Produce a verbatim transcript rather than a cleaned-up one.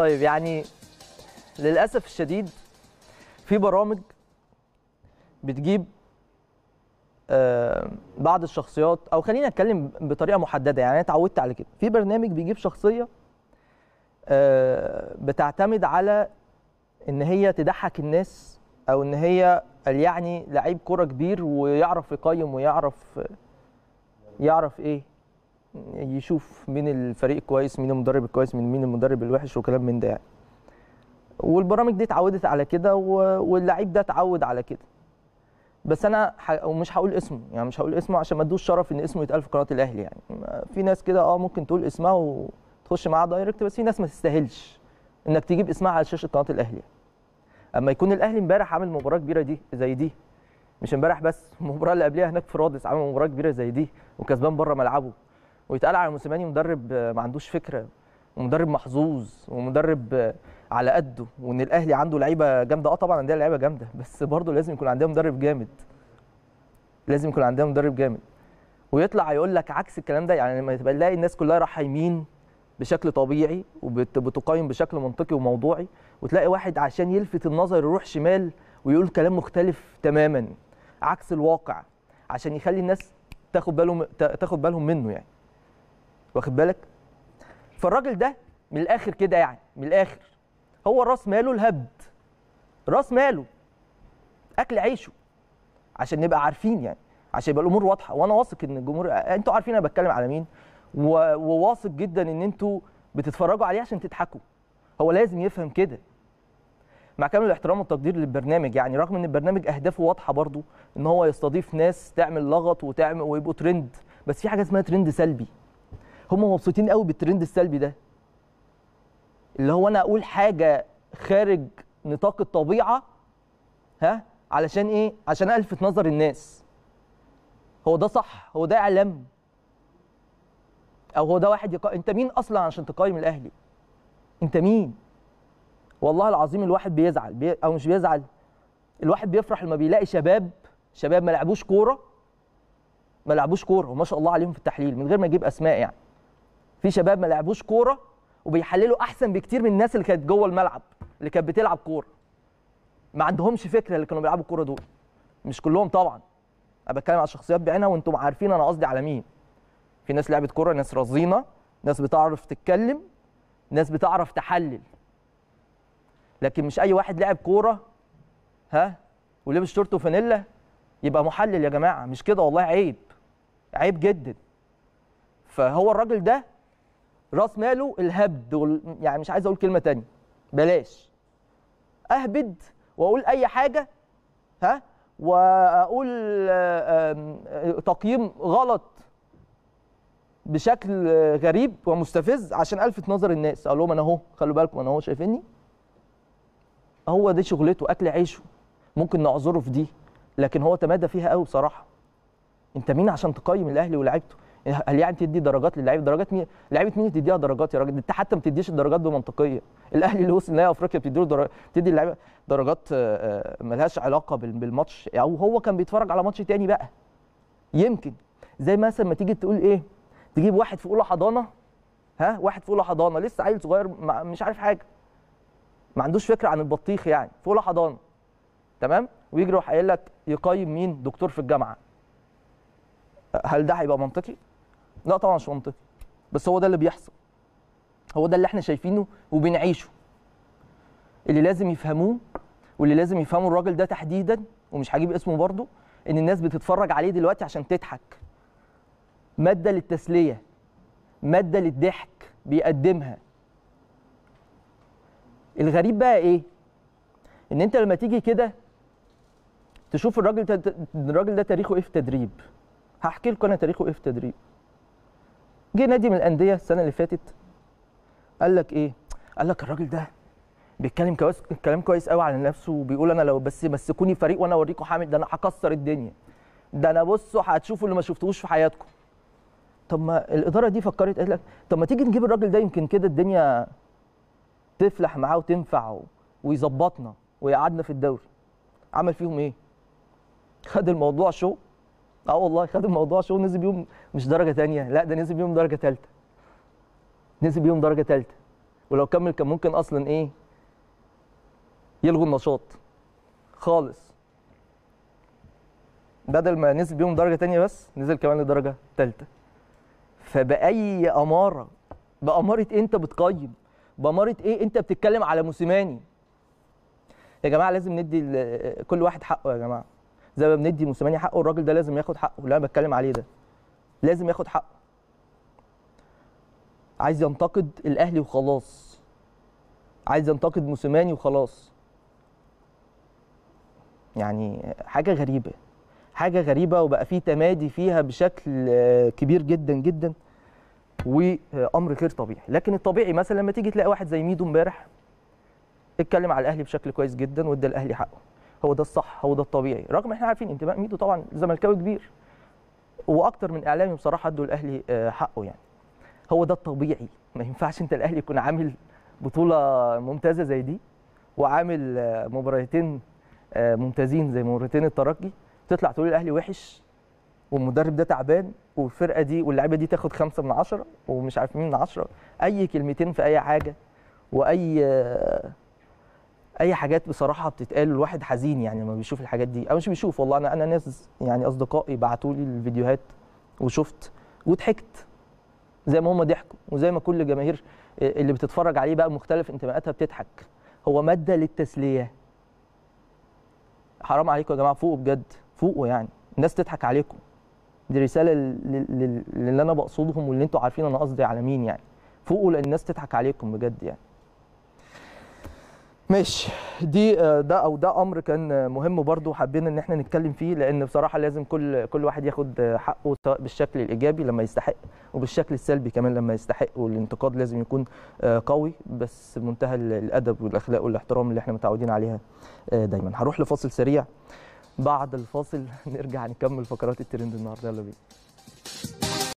طيب يعني للأسف الشديد في برامج بتجيب آه بعض الشخصيات، أو خلينا نتكلم بطريقة محددة، يعني أنا اتعودت على كده. في برنامج بيجيب شخصية آه بتعتمد على إن هي تضحك الناس، أو إن هي يعني لعيب كرة كبير ويعرف يقيم ويعرف يعرف إيه، يشوف مين الفريق كويس، مين المدرب الكويس، من مين المدرب الوحش وكلام من ده يعني. والبرامج دي اتعودت على كده، واللعيب ده اتعود على كده. بس انا ح... ومش هقول اسمه، يعني مش هقول اسمه عشان ما ادوش شرف ان اسمه يتقال في قناه الاهلي. يعني في ناس كده اه ممكن تقول اسمها وتخش معاها دايركت، بس في ناس ما تستاهلش انك تجيب اسمها على شاشه قناه الاهلي. اما يكون الاهلي امبارح عامل مباراه كبيره دي زي دي، مش امبارح بس، المباراه اللي قبلها هناك في رادس عامل مباراه كبيره زي دي وكسبان بره ملعبه، ويتقال على موسيماني مدرب ما عندوش فكره ومدرب محظوظ ومدرب على قده، وان الاهلي عنده لعيبه جامده. اه طبعا عندنا لعيبه جامده، بس برضه لازم يكون عندنا مدرب جامد، لازم يكون عندنا مدرب جامد. ويطلع يقول لك عكس الكلام ده، يعني لما تلاقي الناس كلها رايحه يمين بشكل طبيعي وبتقيم بشكل منطقي وموضوعي، وتلاقي واحد عشان يلفت النظر يروح شمال ويقول كلام مختلف تماما عكس الواقع، عشان يخلي الناس تاخد بالهم تاخد بالهم منه يعني، واخد بالك؟ فالراجل ده من الاخر كده، يعني من الاخر هو راس ماله الهبد، راس ماله اكل عيشه، عشان نبقى عارفين يعني، عشان يبقى الامور واضحه. وانا واثق ان الجمهور، انتوا عارفين انا بتكلم على مين، وواثق جدا ان انتوا بتتفرجوا عليه عشان تضحكوا. هو لازم يفهم كده، مع كامل الاحترام والتقدير للبرنامج، يعني رغم ان البرنامج اهدافه واضحه برضو ان هو يستضيف ناس تعمل لغط وتعمل ويبقوا ترند، بس في حاجه اسمها ترند سلبي. هم مبسوطين قوي بالترند السلبي ده، اللي هو انا اقول حاجه خارج نطاق الطبيعه، ها، علشان ايه؟ عشان الفت نظر الناس. هو ده صح؟ هو ده اعلام؟ او هو ده واحد يقا... انت مين اصلا عشان تقيم الاهلي؟ انت مين؟ والله العظيم الواحد بيزعل بي... او مش بيزعل، الواحد بيفرح لما بيلاقي شباب شباب ما لعبوش كوره ما لعبوش كوره وما شاء الله عليهم في التحليل، من غير ما اجيب اسماء يعني، في شباب ما لعبوش كوره وبيحللوا احسن بكتير من الناس اللي كانت جوه الملعب، اللي كانت بتلعب كوره. ما عندهمش فكره اللي كانوا بيلعبوا الكوره دول، مش كلهم طبعا، انا بتكلم على شخصيات بعينها وانتم عارفين انا قصدي على مين. في ناس لعبت كوره، ناس رزينه، ناس بتعرف تتكلم، ناس بتعرف تحلل، لكن مش اي واحد لعب كوره ها ولبس شورت وفانيلا يبقى محلل. يا جماعه مش كده، والله عيب، عيب جدا. فهو الراجل ده راس ماله الهبد وال... يعني مش عايز اقول كلمه تانية، بلاش اهبد واقول اي حاجه، ها، واقول تقييم غلط بشكل غريب ومستفز عشان الفت نظر الناس، اقول لهم انا اهو، خلوا بالكم انا اهو، شايفيني؟ هو دي شغلته، اكل عيشه، ممكن نعذره في دي، لكن هو تمادى فيها قوي بصراحه. انت مين عشان تقيم الاهلي ولاعيبته؟ هل يعني تدي درجات للاعيب؟ درجات مين؟ لعيبه مين تديها درجات يا راجل؟ انت حتى ما بتديش الدرجات بمنطقيه. الاهلي اللي وصل نهائي افريقيا بتدي له درجات، بتدي اللعيبه درجات مالهاش علاقه بالماتش، او يعني هو كان بيتفرج على ماتش تاني بقى. يمكن زي مثلا ما تيجي تقول ايه؟ تجيب واحد في اولى حضانه، ها؟ واحد في اولى حضانه لسه عيل صغير مش عارف حاجه، ما عندوش فكره عن البطيخ يعني، في اولى حضانه، تمام؟ ويجري يروح قايل لك يقيم مين؟ دكتور في الجامعه. هل ده هيبقى منطقي؟ لا طبعا مش منطقي، بس هو ده اللي بيحصل، هو ده اللي احنا شايفينه وبنعيشه. اللي لازم يفهموه، واللي لازم يفهمه الراجل ده تحديدا، ومش هجيب اسمه برضه، ان الناس بتتفرج عليه دلوقتي عشان تضحك، مادة للتسلية، مادة للضحك بيقدمها. الغريب بقى ايه؟ ان انت لما تيجي كده تشوف الراجل ده الراجل ده تاريخه ايه في التدريب. هحكي لكم انا تاريخه ايه في التدريب. جه نادي من الانديه السنه اللي فاتت، قال لك ايه؟ قال لك الراجل ده بيتكلم كويس، كلام كويس قوي على نفسه، وبيقول انا لو بس مسكوني فريق وانا اوريكم حامل، ده انا هكسر الدنيا، ده انا بصوا هتشوفوا اللي ما شفتوش في حياتكم. طب ما الاداره دي فكرت قالت لك طب ما تيجي نجيب الراجل ده، يمكن كده الدنيا تفلح معاه وتنفع ويظبطنا ويقعدنا في الدوري. عمل فيهم ايه؟ خد الموضوع شو اه والله خد الموضوع شو نزل بيهم مش درجه ثانيه، لا ده نزل بيهم درجه ثالثه. نزل بيهم درجه ثالثه ولو كمل كان ممكن اصلا ايه يلغوا النشاط خالص. بدل ما نزل بيهم درجه ثانيه بس نزل كمان لدرجه ثالثه. فبأي اماره؟ بأماره إيه انت بتقيم؟ بأماره ايه انت بتتكلم على موسيماني؟ يا جماعه لازم ندي كل واحد حقه يا جماعه. زي ما بندي موسيماني حقه الراجل ده لازم ياخد حقه، اللي انا بتكلم عليه ده لازم ياخد حقه. عايز ينتقد الاهلي وخلاص، عايز ينتقد موسيماني وخلاص. يعني حاجه غريبه، حاجه غريبه، وبقى في تمادي فيها بشكل كبير جدا جدا، وامر غير طبيعي. لكن الطبيعي مثلا لما تيجي تلاقي واحد زي ميدو امبارح اتكلم على الاهلي بشكل كويس جدا وادى الاهلي حقه، هو ده الصح، هو ده الطبيعي، رغم احنا عارفين انتماء ميدو طبعا زملكاوي كبير واكتر من اعلامي بصراحه، ادوا الاهلي حقه. يعني هو ده الطبيعي، ما ينفعش انت الاهلي يكون عامل بطوله ممتازه زي دي وعامل مباراتين ممتازين زي مباراتين الترجي، تطلع تقول الاهلي وحش والمدرب ده تعبان والفرقه دي واللاعيبه دي تاخد خمسة من عشرة ومش عارف مين من عشرة، اي كلمتين في اي حاجه واي اي حاجات بصراحه بتتقال، الواحد حزين يعني لما بيشوف الحاجات دي. او مش بيشوف والله، انا انا ناس يعني اصدقائي بعتوا لي الفيديوهات وشفت وضحكت زي ما هم ضحكوا، وزي ما كل جماهير اللي بتتفرج عليه بقى مختلف انتماءاتها بتضحك. هو ماده للتسليه، حرام عليكم يا جماعه، فوقوا بجد، فوقوا يعني، الناس تضحك عليكم. دي رساله اللي انا بقصدهم واللي انتوا عارفين انا قصدي على مين، يعني فوقوا لان الناس تضحك عليكم بجد يعني. ماشي، دي ده او ده امر كان مهم برضو حابين ان احنا نتكلم فيه، لان بصراحه لازم كل كل واحد ياخد حقه، سواء بالشكل الايجابي لما يستحق وبالشكل السلبي كمان لما يستحق، والانتقاد لازم يكون قوي بس بمنتهى الادب والاخلاق والاحترام اللي احنا متعودين عليها دايما. هروح لفاصل سريع، بعد الفاصل نرجع نكمل فقرات الترند النهارده، يلا بينا.